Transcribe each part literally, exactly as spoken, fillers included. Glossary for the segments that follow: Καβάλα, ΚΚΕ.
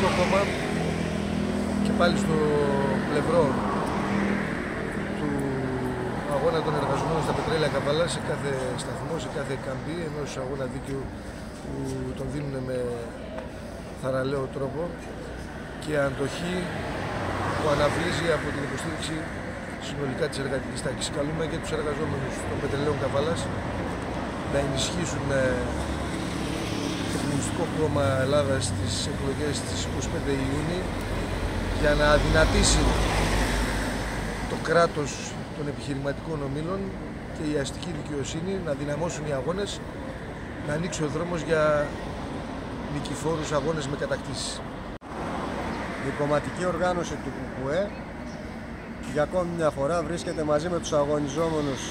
διπλό κόμμα και πάλι στο πλευρό του αγώνα των εργαζομένων στα πετρέλαια Καβάλα, σε κάθε σταθμό, σε κάθε καμπή, ενός αγώνα δίκαιου που τον δίνουν με θαραλέο τρόπο και αντοχή που αναβλύζει από την υποστήριξη συνολικά της εργατικής τάξης. Καλούμε και τους εργαζόμενους των πετρελαίων Καβάλας να ενισχύσουν το Κομμουνιστικό Κόμμα Ελλάδας στις εκλογές της εικοστή πέμπτη Ιουνίου για να αδυνατήσει το κράτος των επιχειρηματικών ομίλων και η αστική δικαιοσύνη, να δυναμώσουν οι αγώνες, να ανοίξει ο δρόμος για νικηφόρους αγώνες με κατακτήσεις. Η κομματική οργάνωση του ΚΚΕ για ακόμη μια φορά βρίσκεται μαζί με τους αγωνιζόμενους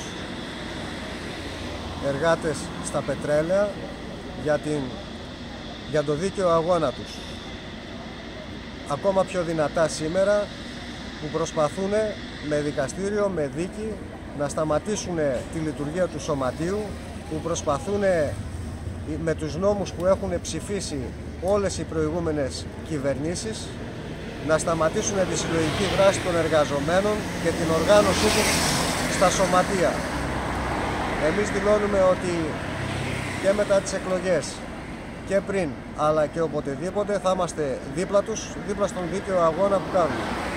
εργάτες στα πετρέλαια για, την, για το δίκαιο αγώνα τους. Ακόμα πιο δυνατά σήμερα που προσπαθούν με δικαστήριο, με δίκη να σταματήσουν τη λειτουργία του σωματείου, που προσπαθούν με τους νόμους που έχουν ψηφίσει όλες οι προηγούμενες κυβερνήσεις να σταματήσουν τη συλλογική δράση των εργαζομένων και την οργάνωσή τους στα σωματεία. Εμείς δηλώνουμε ότι και μετά τις εκλογές και πριν, αλλά και οποτεδήποτε, θα είμαστε δίπλα τους, δίπλα στον δίκαιο αγώνα που κάνουμε.